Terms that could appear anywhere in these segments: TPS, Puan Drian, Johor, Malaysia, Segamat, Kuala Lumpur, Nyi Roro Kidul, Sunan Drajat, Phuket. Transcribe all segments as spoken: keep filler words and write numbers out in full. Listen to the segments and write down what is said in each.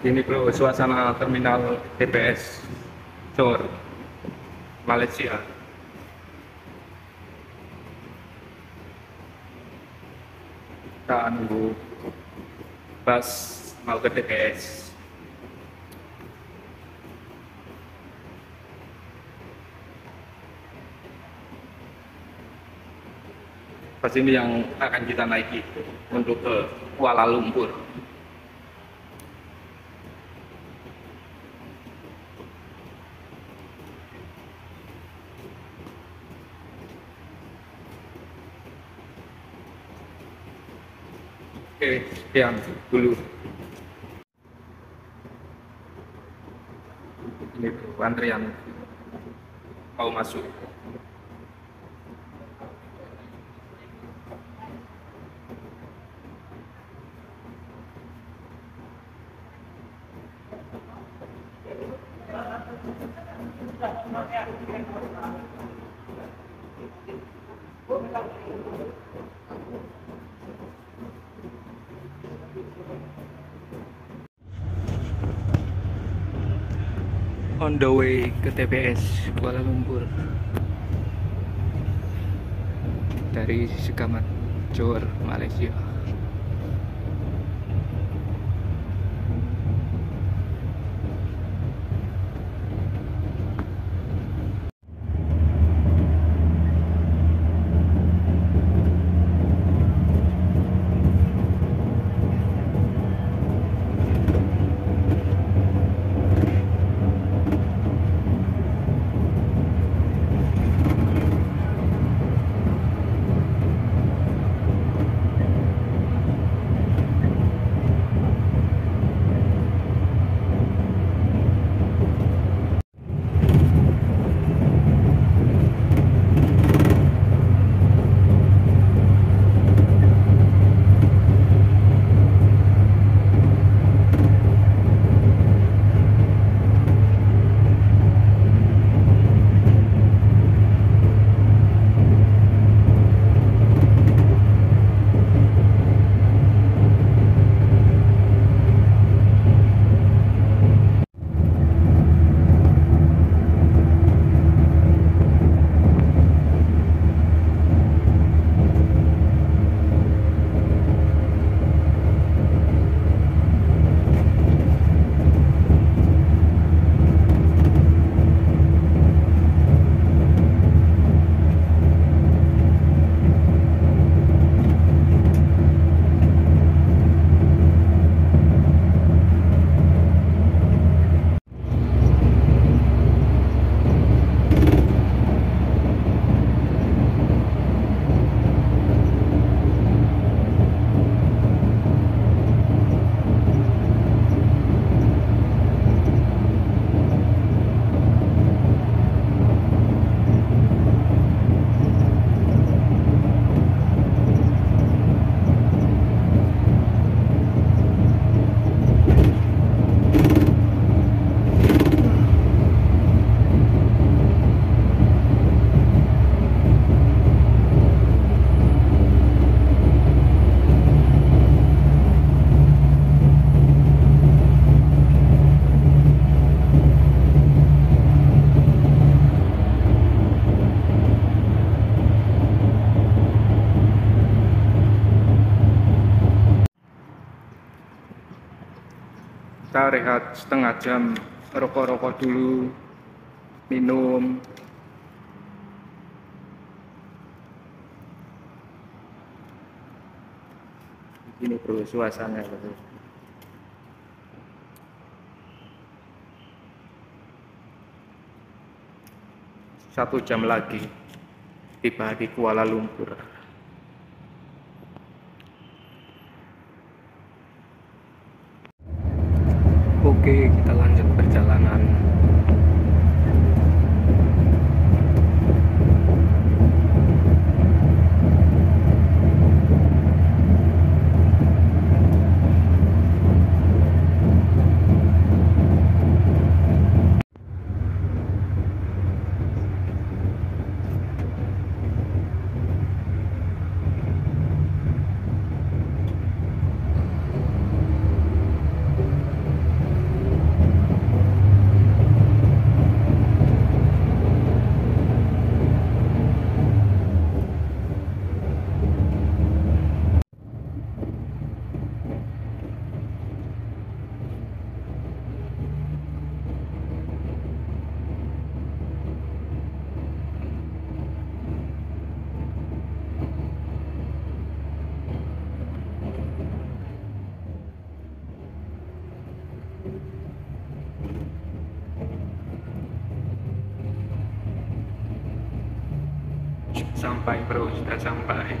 Ini bro, suasana terminal T P S Johor, Malaysia. Kita nunggu bus mau ke T P S. Bus ini yang akan kita naiki untuk ke Kuala Lumpur. Oke, sekian dulu. Ini Puan Drian mau masuk. On the way ke T P S Kuala Lumpur dari Segamat, Johor, Malaysia. Kita rehat setengah jam, rokok-rokok dulu, minum. Ini bro, suasana bro. Satu jam lagi tiba di Kuala Lumpur. Oke, kita lanjut perjalanan. Sampai bro, sudah sampai.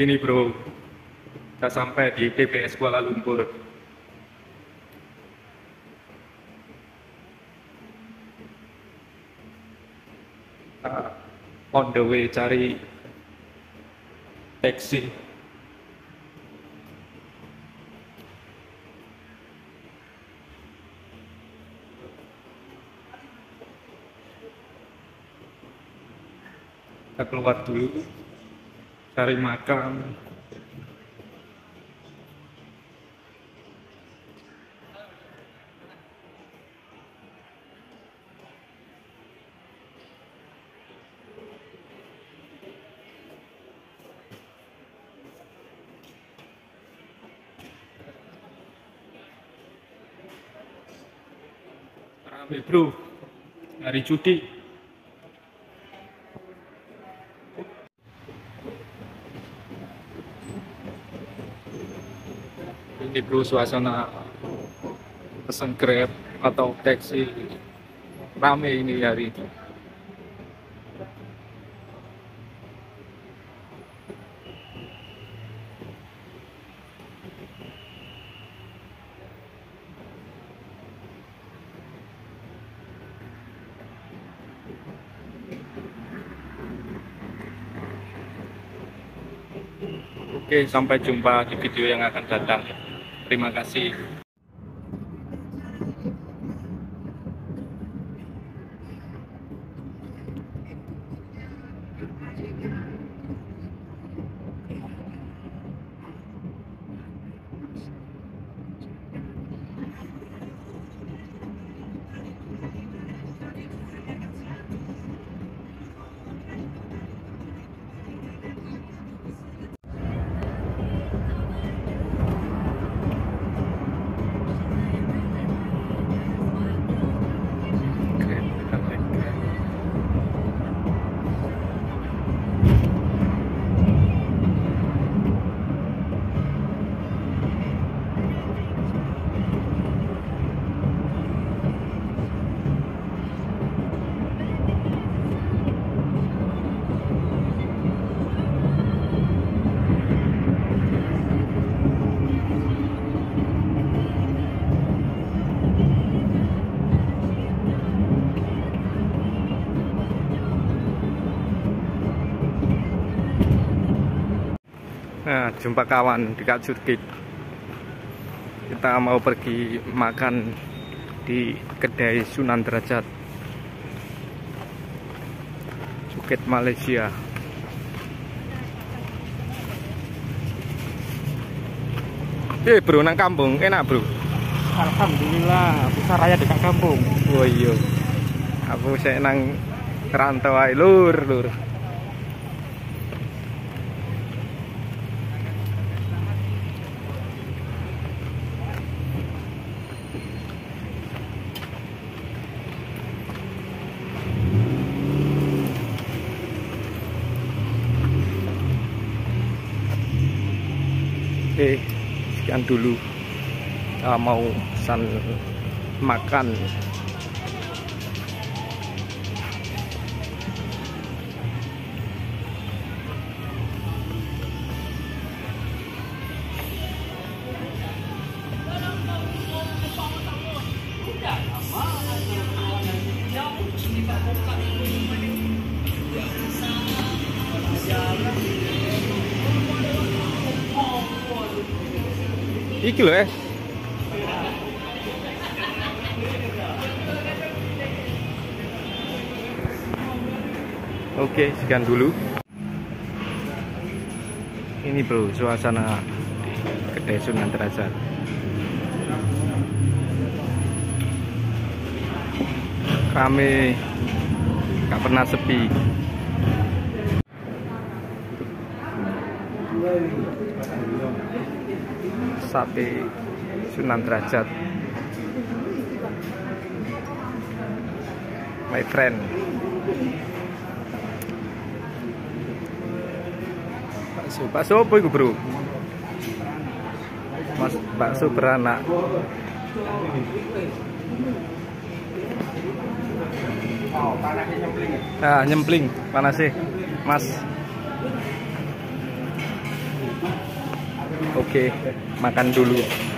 Gini bro, kita sampai di T P S Kuala Lumpur. Uh, on the way cari taksi. Kita keluar dulu, cari makan. Rame bro, hari cuti. Di bro, suasana pesan Grab atau taksi rame ini hari itu. Oke, sampai jumpa di video yang akan datang. Terima kasih. Nah, jumpa kawan di Kajurkit. Kita mau pergi makan di kedai Sunan Drajat, Phuket, Malaysia. Eh bro, nang kampung enak bro. Alhamdulillah, aku saraya dekat kampung. Oh iya, aku saya nang rantau ae lur lur. Oke, sekian dulu. Kita mau pesan makan. Iki loh eh. Oke, sekian dulu. Ini bro, suasana Kedai Sunan Drajat. Rame, gak pernah sepi. Sate Sunan Drajat, my friend. Bakso, bakso apa itu bro? Mas, bakso beranak. Ah, nyempling, panas sih, Mas. Oke, makan dulu.